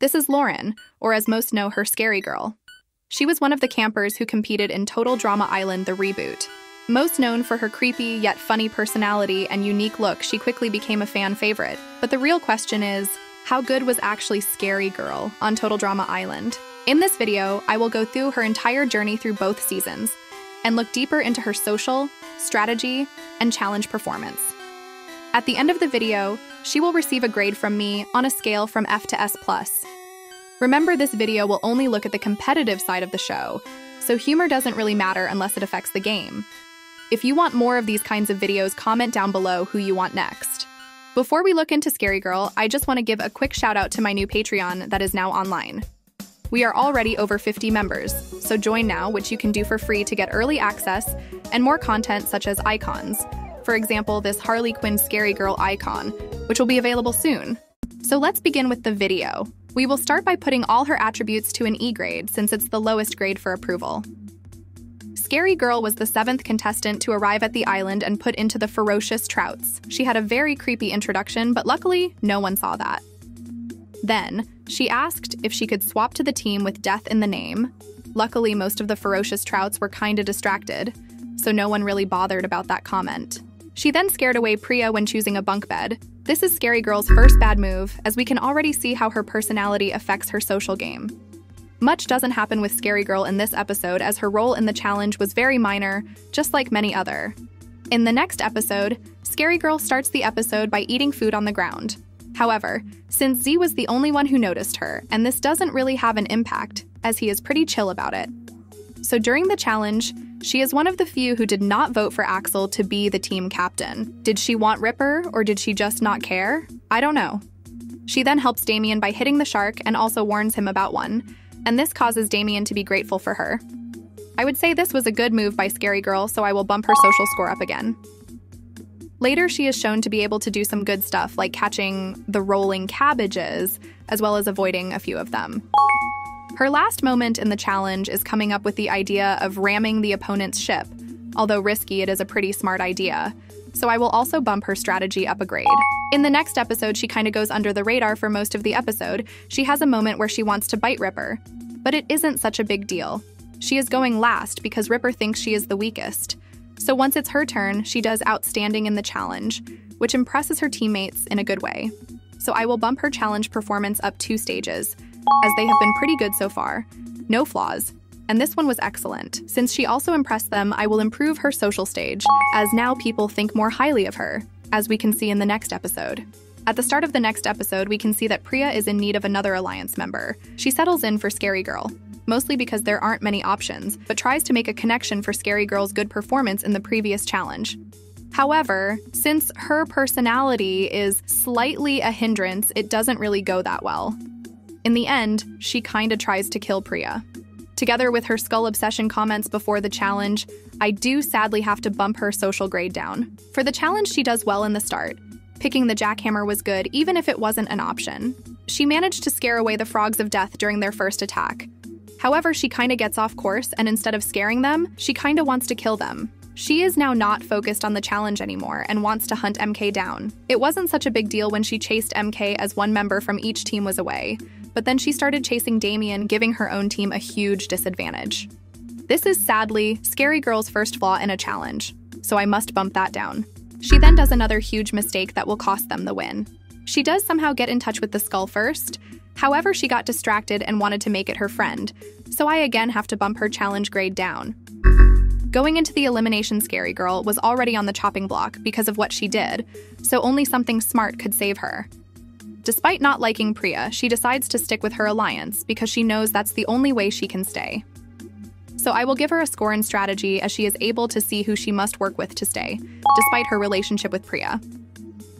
This is Lauren, or as most know her, Scary Girl. She was one of the campers who competed in Total Drama Island The Reboot. Most known for her creepy yet funny personality and unique look, she quickly became a fan favorite. But the real question is, how good was actually Scary Girl on Total Drama Island? In this video, I will go through her entire journey through both seasons and look deeper into her social, strategy, and challenge performance. At the end of the video, she will receive a grade from me on a scale from F to S+. Remember, this video will only look at the competitive side of the show, so humor doesn't really matter unless it affects the game. If you want more of these kinds of videos, comment down below who you want next. Before we look into Scary Girl, I just want to give a quick shout out to my new Patreon that is now online. We are already over 50 members, so join now, which you can do for free to get early access and more content such as icons. For example, this Harley Quinn Scary Girl icon, which will be available soon. So let's begin with the video. We will start by putting all her attributes to an E grade since it's the lowest grade for approval. Scary Girl was the 7th contestant to arrive at the island and put into the Ferocious Trouts. She had a very creepy introduction, but luckily, no one saw that. Then, she asked if she could swap to the team with death in the name. Luckily, most of the Ferocious Trouts were kinda distracted, so no one really bothered about that comment. She then scared away Priya when choosing a bunk bed. This is Scary Girl's first bad move, as we can already see how her personality affects her social game. Much doesn't happen with Scary Girl in this episode, as her role in the challenge was very minor, just like many other. In the next episode, Scary Girl starts the episode by eating food on the ground. However, since Z was the only one who noticed her, and this doesn't really have an impact, as he is pretty chill about it. So during the challenge, she is one of the few who did not vote for Axel to be the team captain. Did she want Ripper, or did she just not care? I don't know. She then helps Damien by hitting the shark and also warns him about one, and this causes Damien to be grateful for her. I would say this was a good move by Scary Girl, so I will bump her social score up again. Later, she is shown to be able to do some good stuff like catching the rolling cabbages, as well as avoiding a few of them. Her last moment in the challenge is coming up with the idea of ramming the opponent's ship. Although risky, it is a pretty smart idea, so I will also bump her strategy up a grade. In the next episode, she kind of goes under the radar for most of the episode. She has a moment where she wants to bite Ripper, but it isn't such a big deal. She is going last because Ripper thinks she is the weakest. So once it's her turn, she does outstanding in the challenge, which impresses her teammates in a good way. So I will bump her challenge performance up 2 stages, as they have been pretty good so far. No flaws. And this one was excellent. Since she also impressed them, I will improve her social stage, as now people think more highly of her, as we can see in the next episode. At the start of the next episode, we can see that Priya is in need of another Alliance member. She settles in for Scary Girl, mostly because there aren't many options, but tries to make a connection for Scary Girl's good performance in the previous challenge. However, since her personality is slightly a hindrance, it doesn't really go that well. In the end, she kinda tries to kill Priya. Together with her skull obsession comments before the challenge, I do sadly have to bump her social grade down. For the challenge, she does well in the start. Picking the jackhammer was good, even if it wasn't an option. She managed to scare away the frogs of death during their first attack. However, she kinda gets off course, and instead of scaring them, she kinda wants to kill them. She is now not focused on the challenge anymore and wants to hunt MK down. It wasn't such a big deal when she chased MK, as one member from each team was away, but then she started chasing Damien, giving her own team a huge disadvantage. This is sadly Scary Girl's first flaw in a challenge, so I must bump that down. She then does another huge mistake that will cost them the win. She does somehow get in touch with the skull first. However, she got distracted and wanted to make it her friend, so I again have to bump her challenge grade down. Going into the elimination, Scary Girl was already on the chopping block because of what she did, so only something smart could save her. Despite not liking Priya, she decides to stick with her alliance because she knows that's the only way she can stay. So I will give her a score in strategy, as she is able to see who she must work with to stay, despite her relationship with Priya.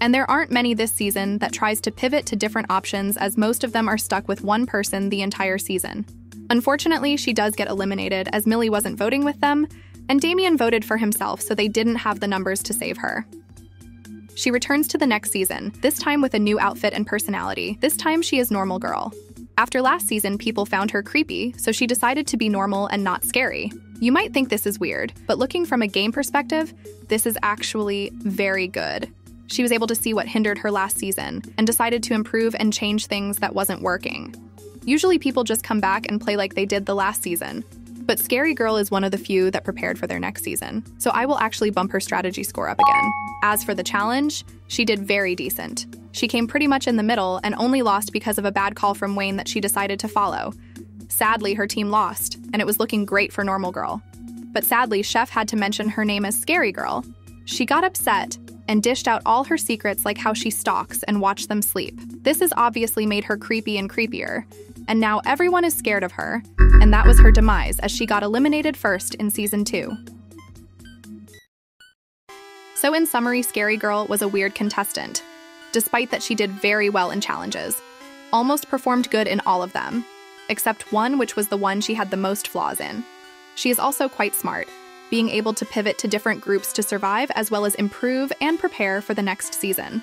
And there aren't many this season that tries to pivot to different options, as most of them are stuck with one person the entire season. Unfortunately, she does get eliminated, as Millie wasn't voting with them, and Damien voted for himself, so they didn't have the numbers to save her. She returns to the next season, this time with a new outfit and personality. This time she is Normal Girl. After last season, people found her creepy, so she decided to be normal and not scary. You might think this is weird, but looking from a game perspective, this is actually very good. She was able to see what hindered her last season and decided to improve and change things that wasn't working. Usually people just come back and play like they did the last season, but Scary Girl is one of the few that prepared for their next season, so I will actually bump her strategy score up again. As for the challenge, she did very decent. She came pretty much in the middle and only lost because of a bad call from Wayne that she decided to follow. Sadly, her team lost, and it was looking great for Normal Girl. But sadly, Chef had to mention her name as Scary Girl. She got upset and dished out all her secrets, like how she stalks and watched them sleep. This has obviously made her creepy and creepier, and now everyone is scared of her, and that was her demise as she got eliminated first in season 2. So in summary, Scary Girl was a weird contestant, despite that she did very well in challenges. Almost performed good in all of them, except one, which was the one she had the most flaws in. She is also quite smart, being able to pivot to different groups to survive as well as improve and prepare for the next season.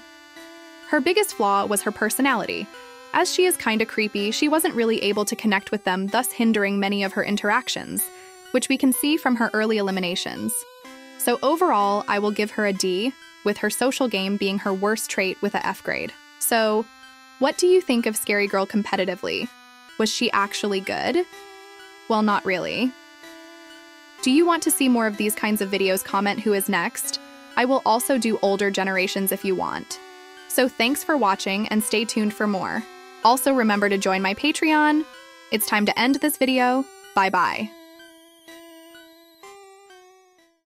Her biggest flaw was her personality. As she is kinda creepy, she wasn't really able to connect with them, thus hindering many of her interactions, which we can see from her early eliminations. So overall, I will give her a D, with her social game being her worst trait with a F grade. So, what do you think of Scary Girl competitively? Was she actually good? Well, not really. Do you want to see more of these kinds of videos? Comment who is next. I will also do older generations if you want. So thanks for watching and stay tuned for more. Also remember to join my Patreon. It's time to end this video. Bye-bye.